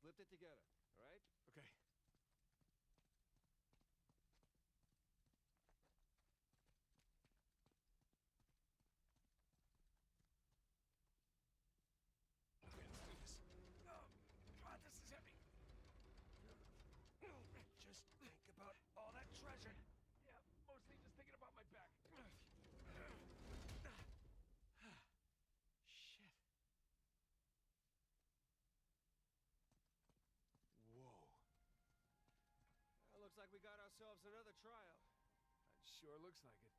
Just lift it together, all right? Okay. Okay, let's do this. Oh, God, this is heavy. Just think about all that treasure. Yeah, mostly just thinking about my back. Shit. Whoa. Well, looks like we got ourselves another trial. That sure looks like it.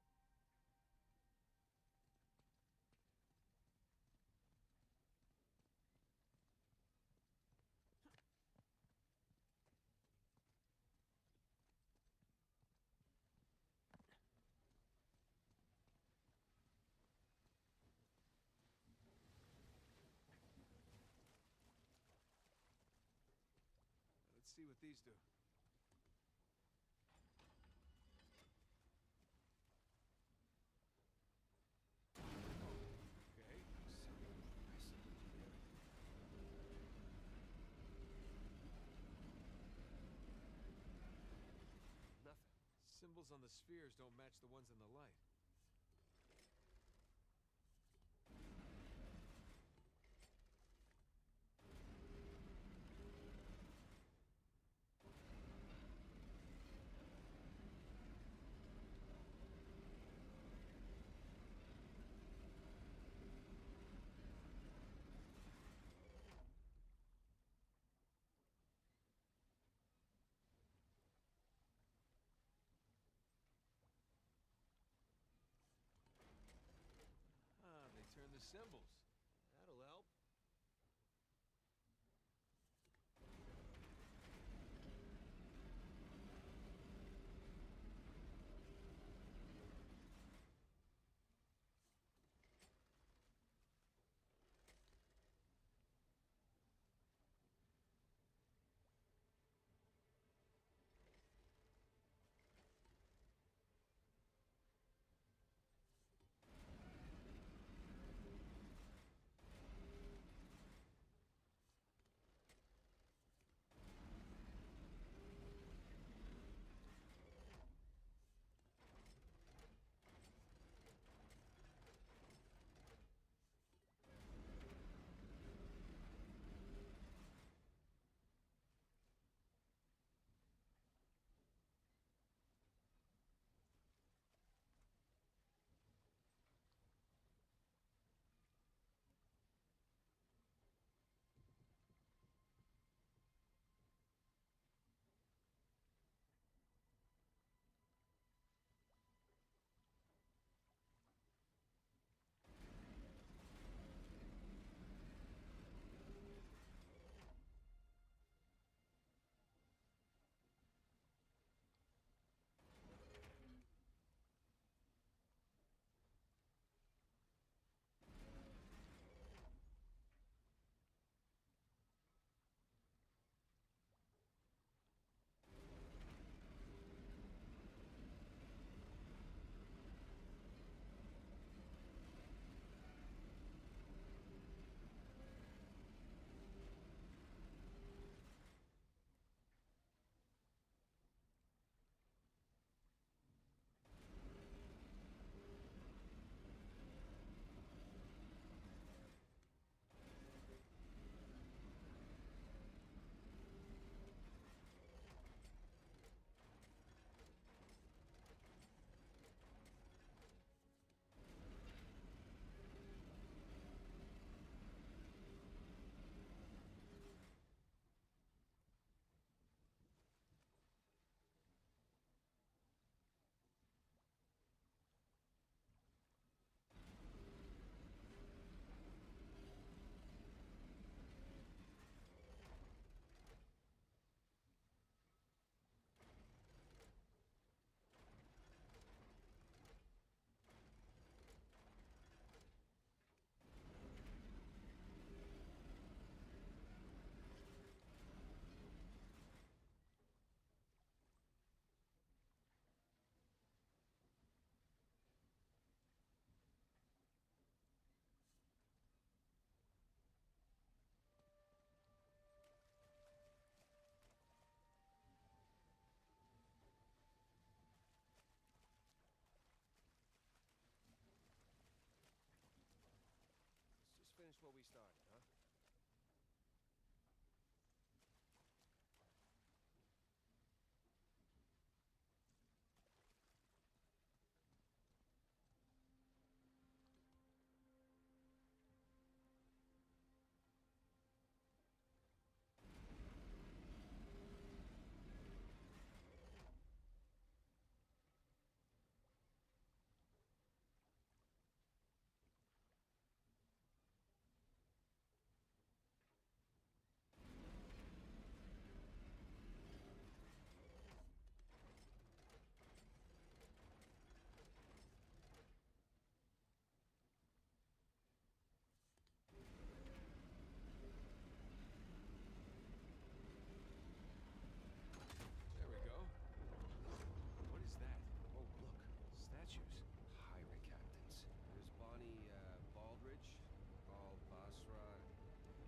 Let's see what these do. Okay. Nothing. Symbols on the spheres don't match the ones in the light. Turn the symbols. That'll help. That's where we started, huh? Al-Bazra. I can't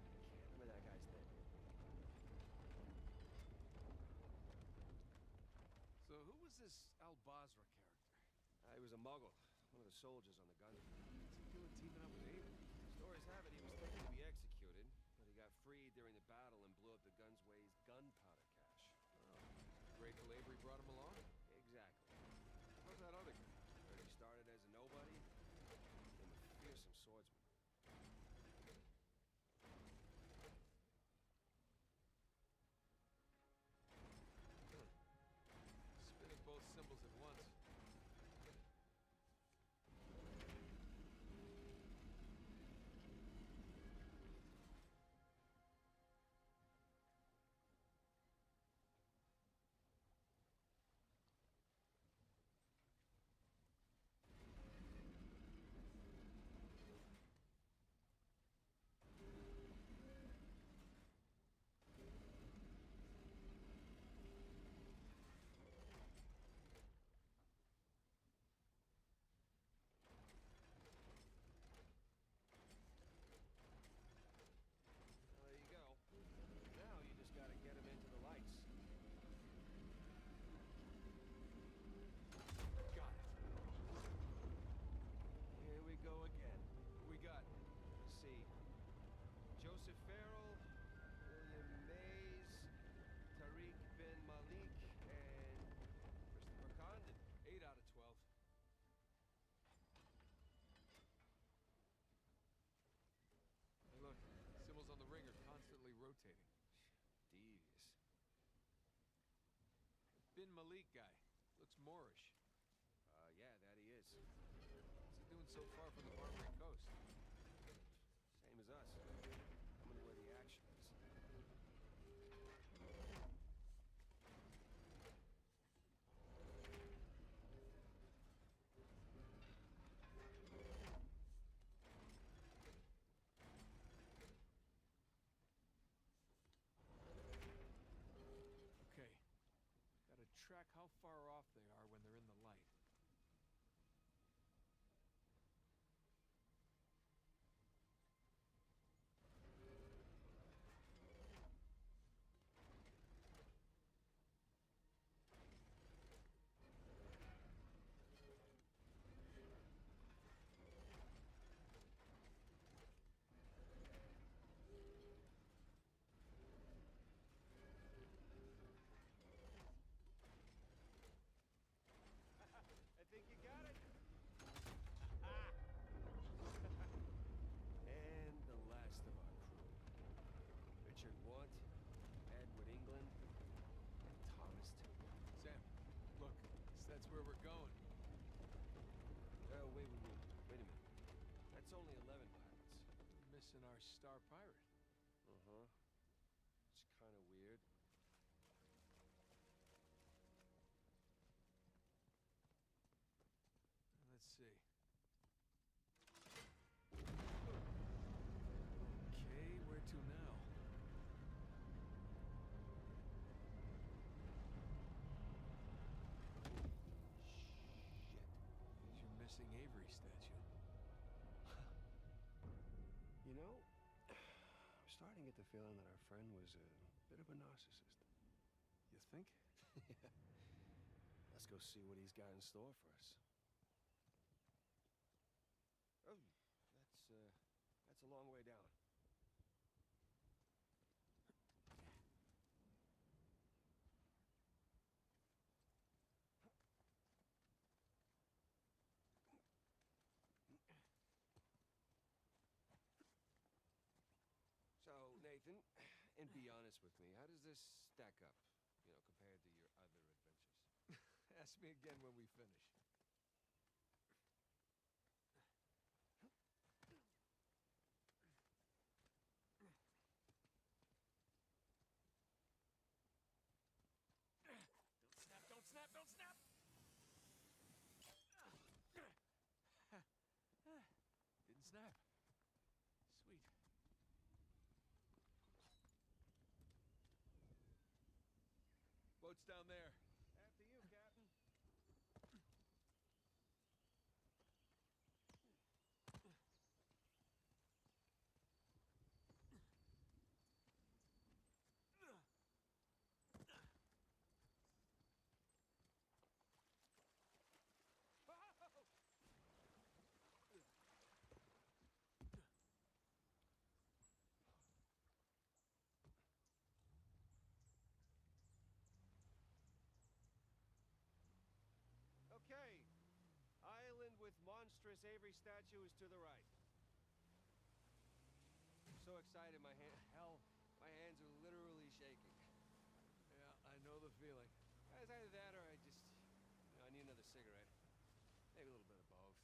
remember that guy's name. So who was this Al-Bazra character? He was a muggle. One of the soldiers on the gun. What's he doing teaming up with Aiden? Stories have it he was taken to be executed, but he got freed during the battle and blew up the Gunsway's gunpowder cache. Oh. Great Calabria brought him along? Exactly. How's that other guy? He started as a nobody, became a fearsome swordsman. Spinning both symbols at once. Now you just gotta get him into the lights. Got it. Here we go again. We got, let's see, Joseph Farrell, William Mays, Tariq bin Malik, and Christopher Condon. 8 out of 12. Hey, look. Symbols on the ring are constantly rotating. Devious. Bin Malik guy. Looks Moorish. Yeah, that he is. What's he doing so far from the Barbary Coast? Same as us. Coming to where the action is. Okay, gotta track how far off they are when they're in the light. I think you got it. And the last of our crew. Richard Watt, Edward England, and Thomas. Sam, look, that's where we're going. Oh, wait a minute. That's only 11 pirates. We're missing our star pirate. Uh-huh. It's kind of weird. Let's see. Okay, where to now? Shit. There's your missing Avery statue. You know, I'm starting to get the feeling that our friend was a bit of a narcissist. You think? Yeah. Let's go see what he's got in store for us. Oh, that's a long way down. And be honest with me, how does this stack up, you know, compared to your other adventures? Ask me again when we finish. Don't snap, don't snap, don't snap! Didn't snap. Sweet. Boat's down there. After you, Captain. Okay. Island with monstrous Avery statue is to the right. I'm so excited, my hands are literally shaking. Yeah, I know the feeling. It's either that or I just, you know, I need another cigarette. Maybe a little bit of both.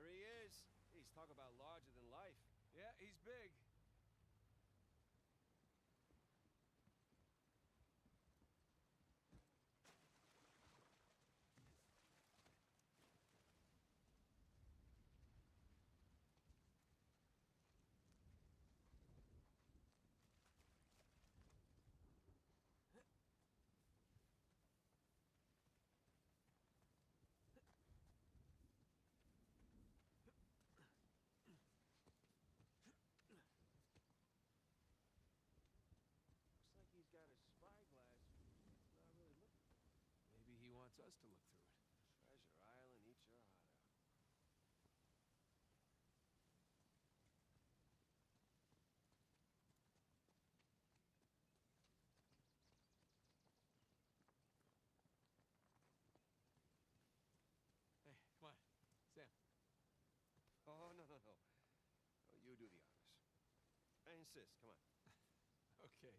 There he is. He's talking about larger than life. Yeah, he's big. He's got a spyglass. He's not really looking. Maybe he wants us to look through it. Treasure Island, eat your heart out. Hey, come on, Sam. Oh, no, no, no. Oh, you do the honors. I insist, come on. Okay.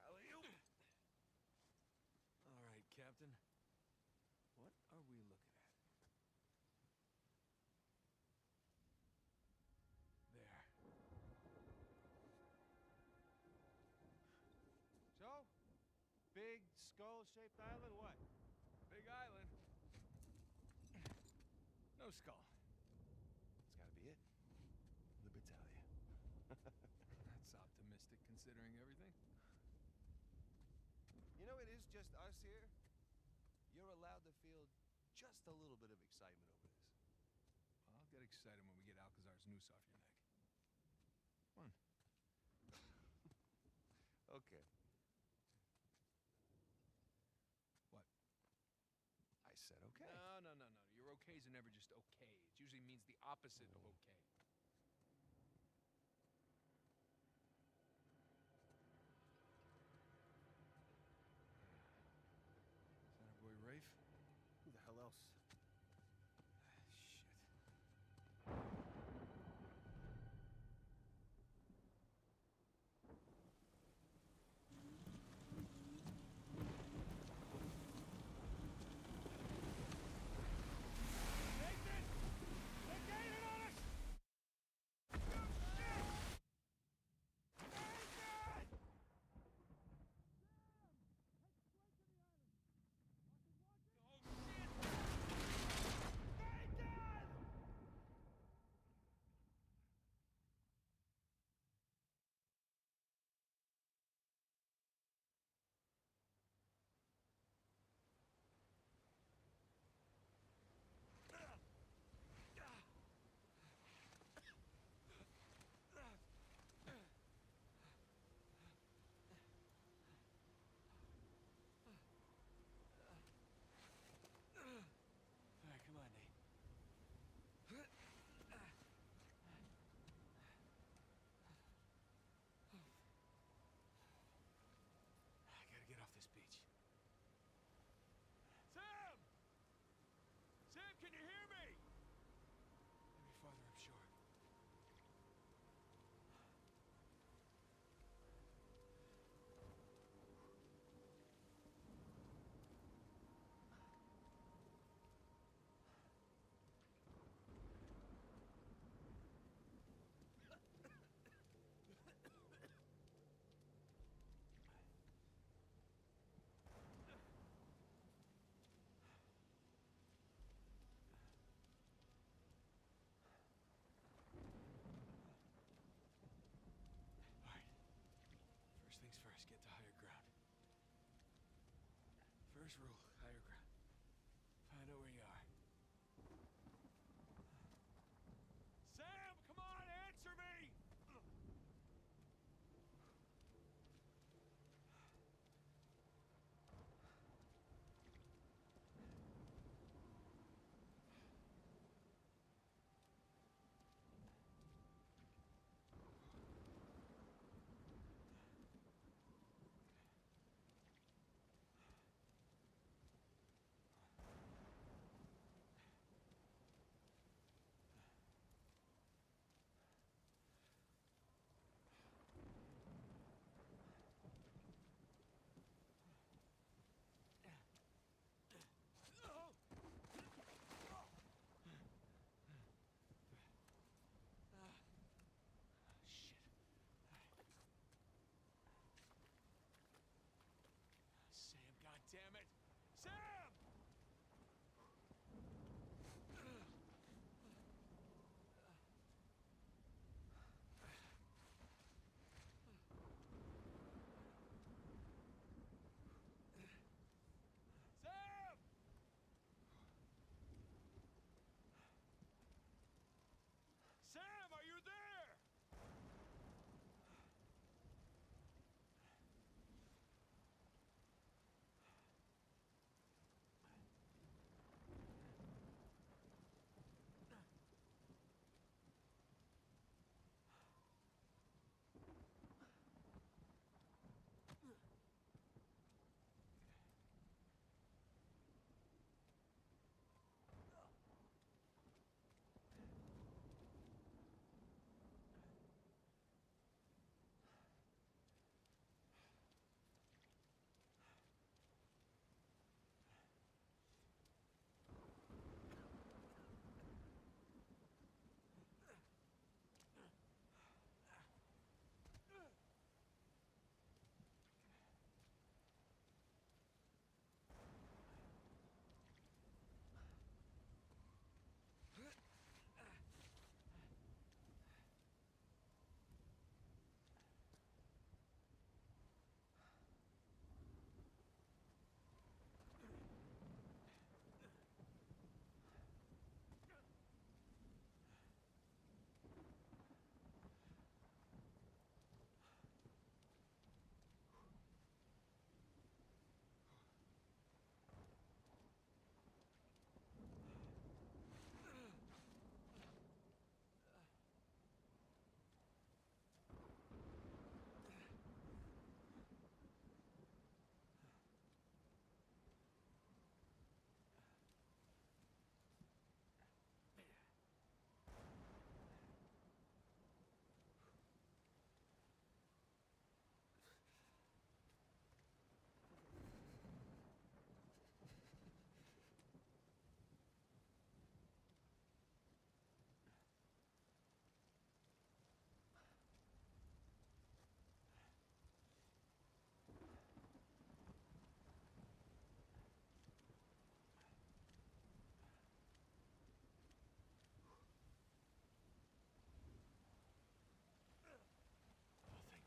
All right, Captain. What are we looking at? There. So? Big skull-shaped island, what? Big island. No skull. That's gotta be it. Libertalia. That's optimistic considering everything. You know, it is just us here. You're allowed to feel just a little bit of excitement over this. Well, I'll get excited when we get Alcazar's noose off your neck. Come on. Okay. What? I said okay. No, no, no, no. Your okays are never just okay. It usually means the opposite of okay. Boy, Rafe? Who the hell else? Shit. Nathan! They're gaining on us! First rule, higher ground. Find out where you are. Sam, come on, answer me! God damn it! Sam! Sam! Sam, are you there?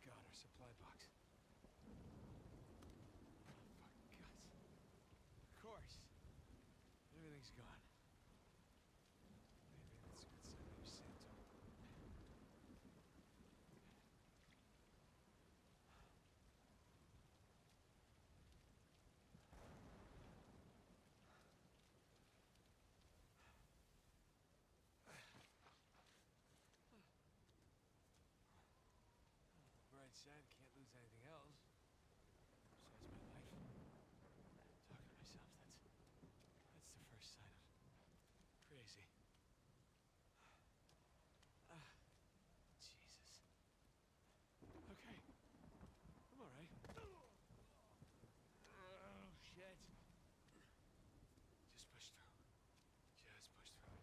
God, our supply box. Oh, fuck, guts. Of course. Everything's gone. Maybe that's a good sign. Maybe Santo. Sad, can't lose anything else besides my life. I'm talking to myself, that's the first sign of crazy. Jesus. Okay, I'm all right. Oh shit! Just push through. Just push through.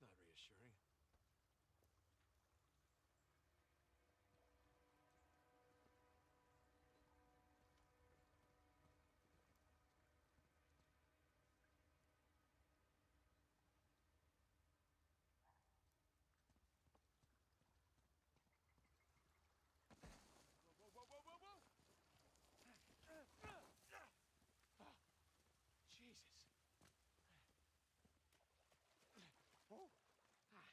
That's not reassuring. Whoa! Jesus. Oh. Ah.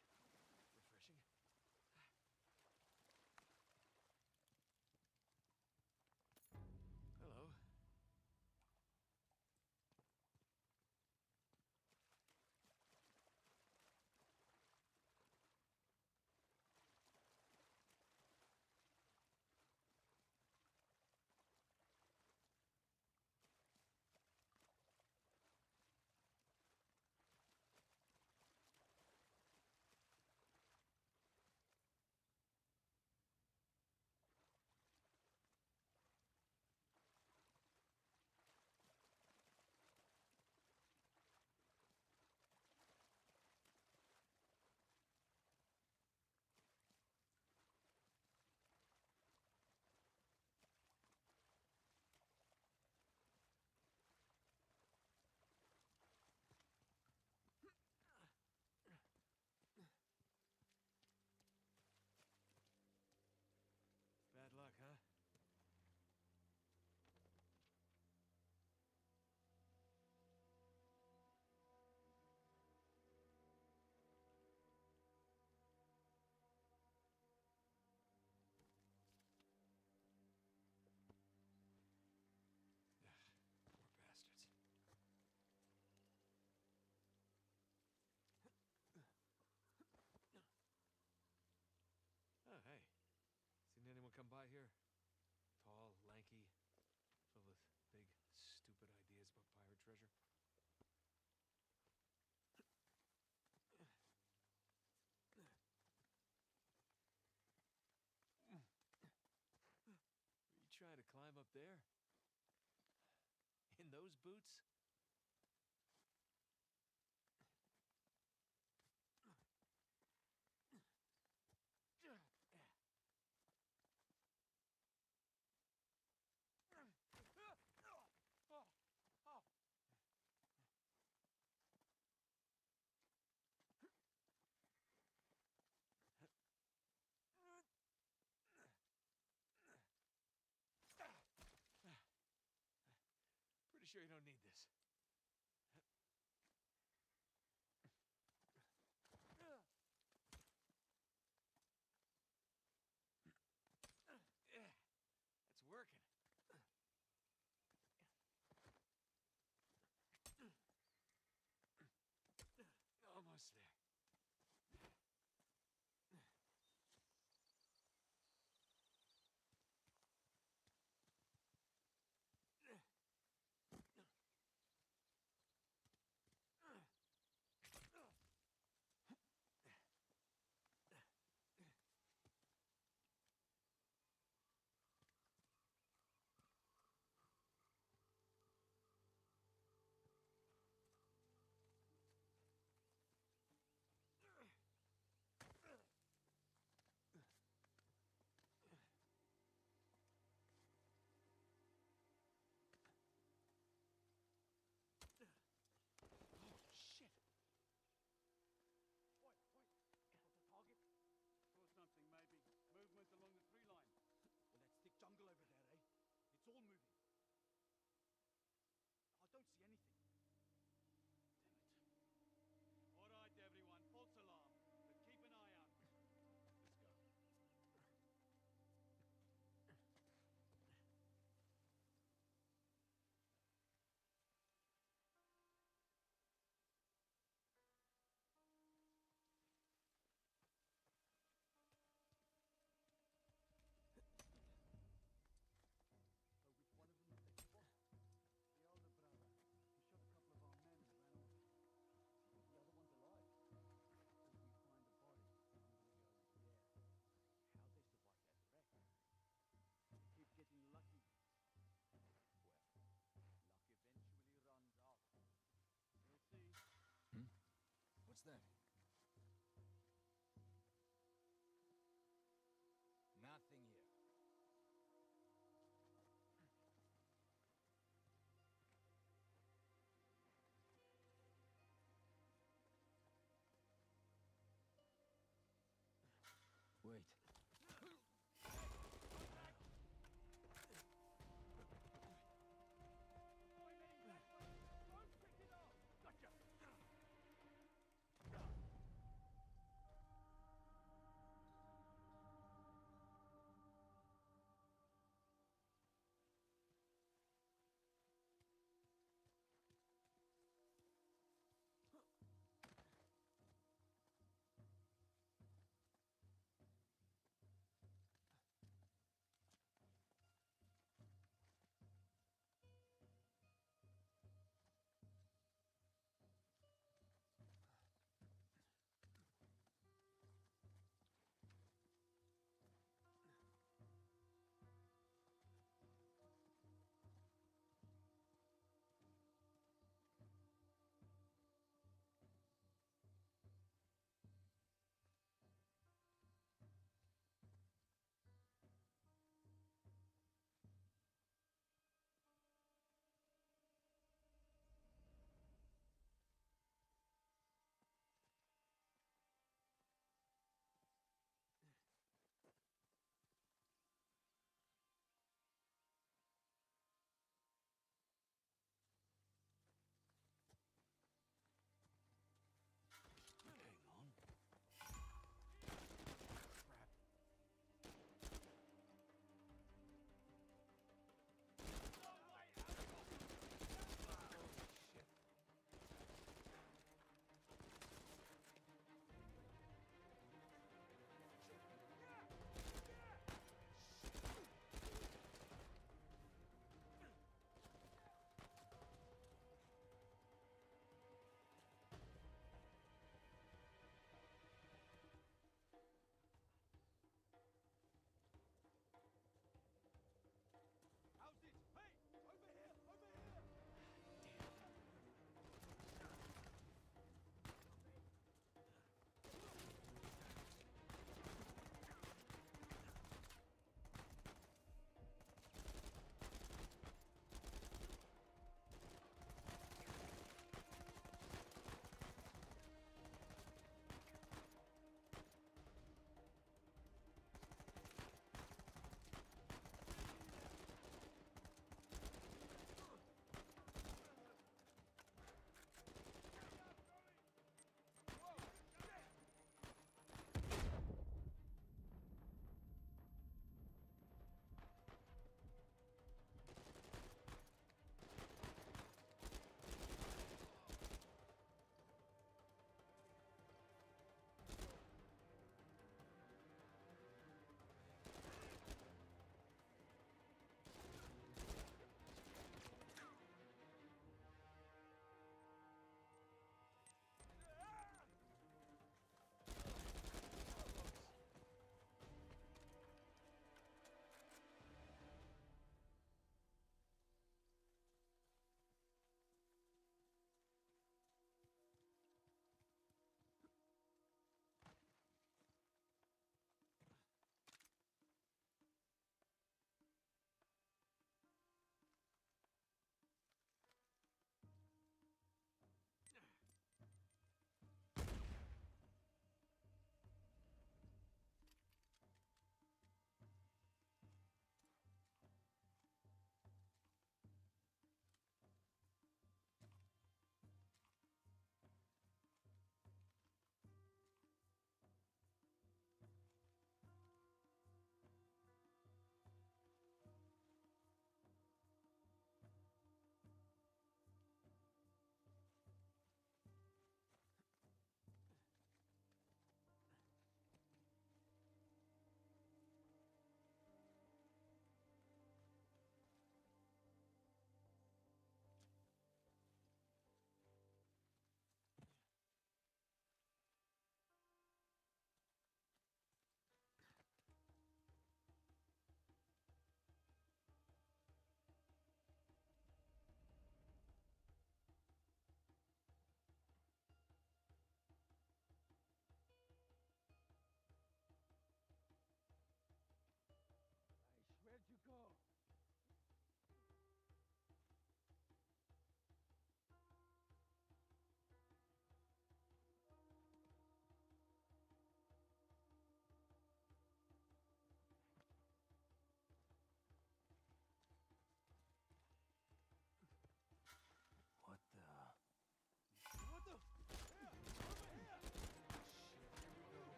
Refreshing. Hello. Bad luck, huh? Ugh, poor bastards. Oh, hey. Didn't anyone come by here? Tall, lanky, filled with big, stupid ideas about pirate treasure. Are you trying to climb up there? In those boots? Pretty sure you don't need this. It's working. Almost there.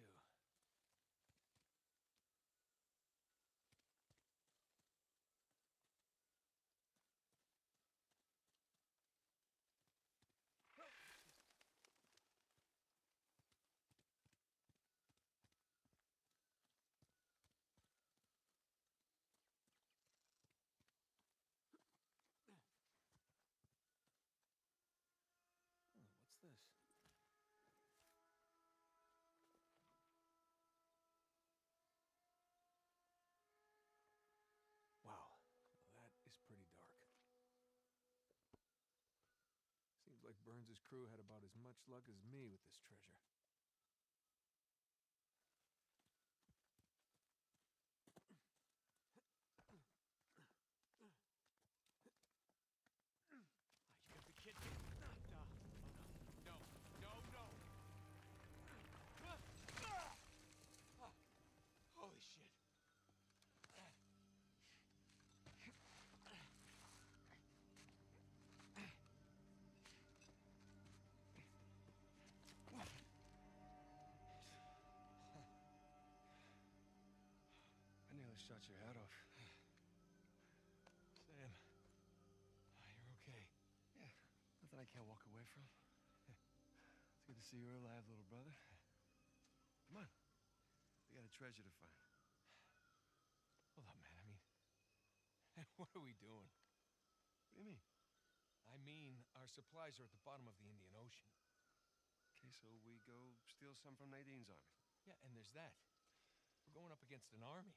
too. What's this? Wow, that is pretty dark. Seems like Burns' crew had about as much luck as me with this treasure. Shot your head off. Sam, you're okay. Yeah, nothing I can't walk away from. It's good to see you're alive, little brother. Come on. We got a treasure to find. Hold up, man. I mean, what are we doing? What do you mean? I mean, our supplies are at the bottom of the Indian Ocean. Okay, so we go steal some from Nadine's army. Yeah, and there's that. We're going up against an army.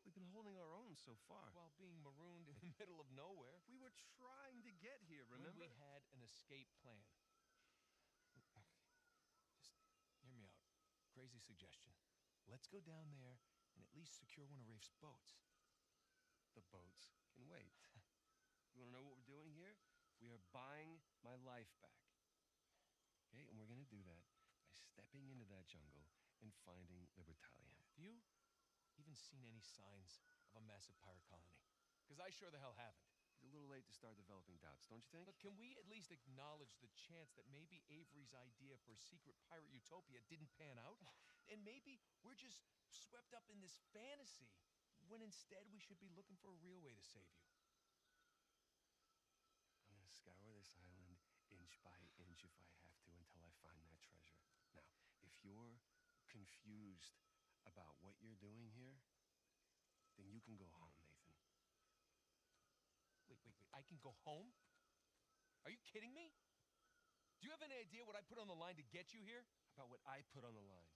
We've been holding our own so far. While being marooned in the middle of nowhere. We were trying to get here, remember? When we had an escape plan. Just hear me out. Crazy suggestion. Let's go down there and at least secure one of Rafe's boats. The boats can wait. You want to know what we're doing here? We are buying my life back. Okay, and we're going to do that by stepping into that jungle and finding Libertalia. You? Even seen any signs of a massive pirate colony? Because I sure the hell haven't. It's a little late to start developing doubts, don't you think? But can we at least acknowledge the chance that maybe Avery's idea for a secret pirate utopia didn't pan out? And maybe we're just swept up in this fantasy, when instead we should be looking for a real way to save you. I'm gonna scour this island inch by inch if I have to until I find that treasure. Now, if you're confused about what you're doing here, then you can go home, Nathan. Wait, I can go home? Are you kidding me? Do you have any idea what I put on the line to get you here? About what I put on the line,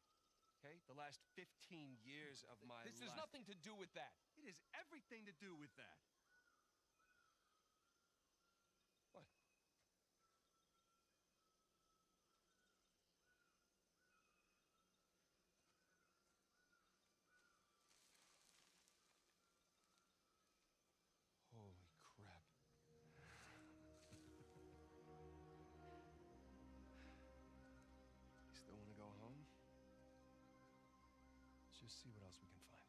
okay? The last 15 years of my life. This has nothing to do with that. It has everything to do with that. What? Holy crap. You still want to go home? Let's just see what else we can find.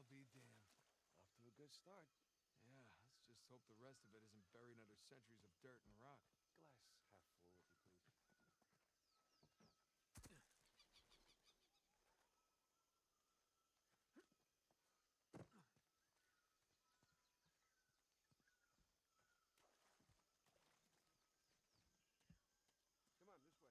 I'll be damned. Off to a good start. Yeah, let's just hope the rest of it isn't buried under centuries of dirt and rock. Glass half full, if you please. Come on, this way.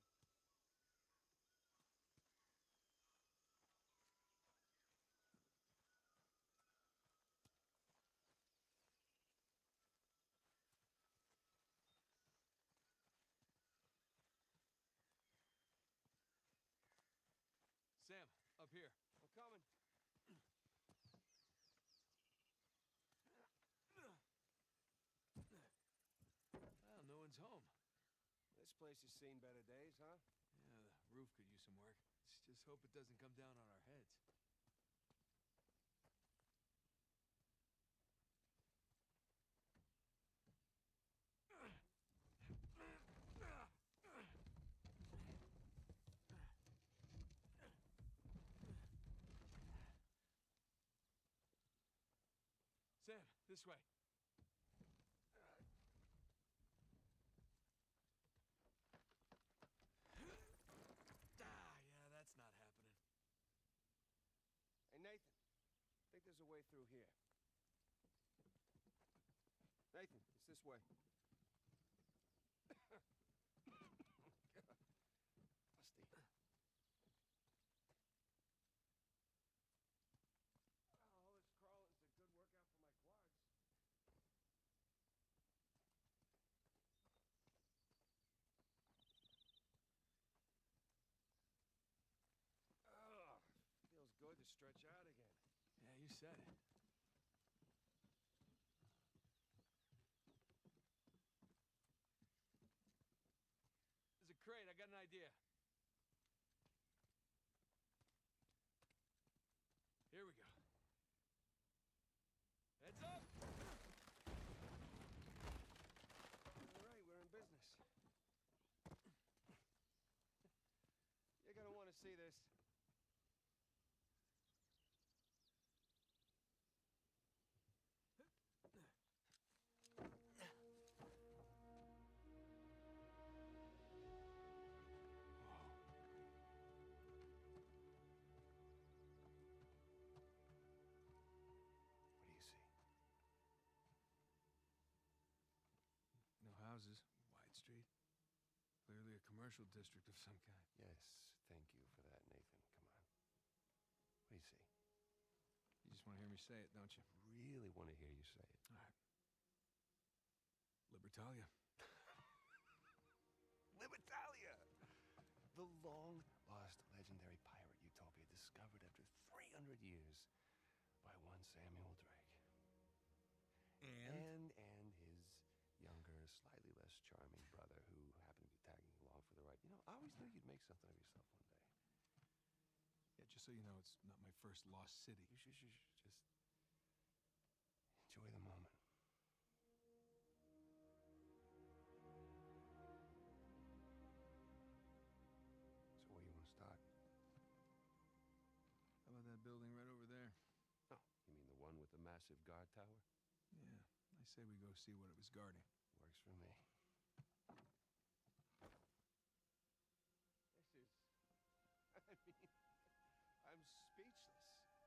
place has seen better days, huh? Yeah, the roof could use some work. Let's just hope it doesn't come down on our heads. Sam, this way. Yeah, that's not happening. Hey, Nathan. I think there's a way through here. Nathan, it's this way. God. Busty. It's a good workout for my quads. Ugh, feels good to stretch out again. Yeah, you said it. There's a crate. I got an idea. Here we go. Heads up! All right, we're in business. You're gonna want to see this. Houses, wide street. Clearly a commercial district of some kind. Yes, thank you for that, Nathan. Come on. What do you see? You just want to hear me say it, don't you? Really want to hear you say it. All right. Libertalia. Libertalia! The long-lost legendary pirate utopia discovered after 300 years by one Samuel Drake. And his younger, slightly less charming brother who happened to be tagging along for the ride. You know, I always knew you'd make something of yourself one day. Yeah, just so you know, it's not my first lost city. You should just enjoy the moment. So where you want to start? How about that building right over there? Oh, you mean the one with the massive guard tower? Yeah. I say we go see what it was guarding. Works for me. This is... I mean... I'm speechless.